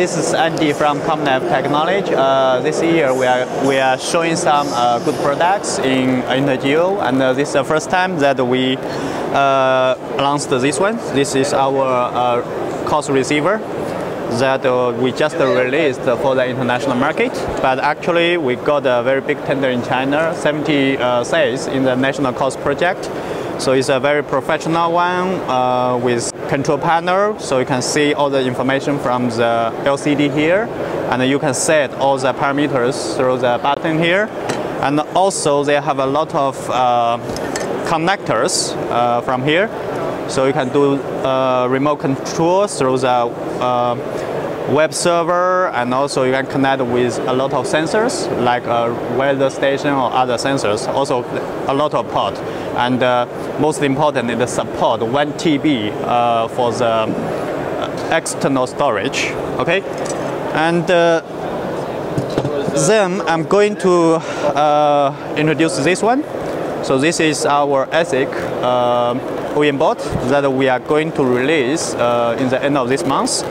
This is Andy from ComNav Technology. This year we are showing some good products in InterGeo, and this is the first time that we launched this one. This is our course receiver that we just released for the international market, but actually we got a very big tender in China, 70 sales in the national course project. So it's a very professional one with control panel, so you can see all the information from the LCD here, and you can set all the parameters through the button here. And also they have a lot of connectors from here, so you can do remote control through the web server, and also you can connect with a lot of sensors like a weather station or other sensors, also a lot of ports. And most important is the support 1 TB for the external storage. Okay, and then I'm going to introduce this one. So this is our ASIC OEM board that we are going to release in the end of this month.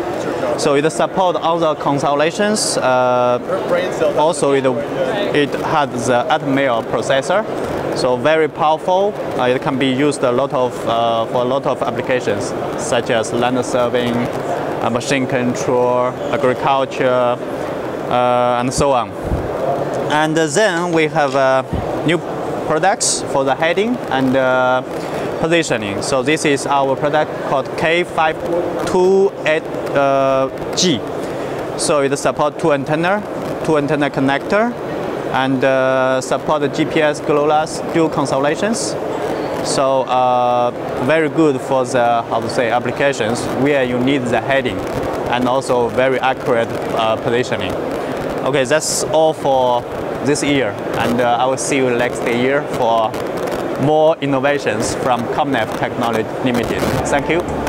So it supports all the consolidations. Also it has the Atmel processor, so very powerful. It can be used for a lot of applications, such as land surveying, machine control, agriculture, and so on. And then we have new products for the heading and positioning. So this is our product called K528G. So it supports two antenna connector, and support the GPS, GLONASS, dual constellations. So very good for the applications where you need the heading and also very accurate positioning. Okay, that's all for this year, and I will see you next year for more innovations from ComNav Technology Ltd. Thank you.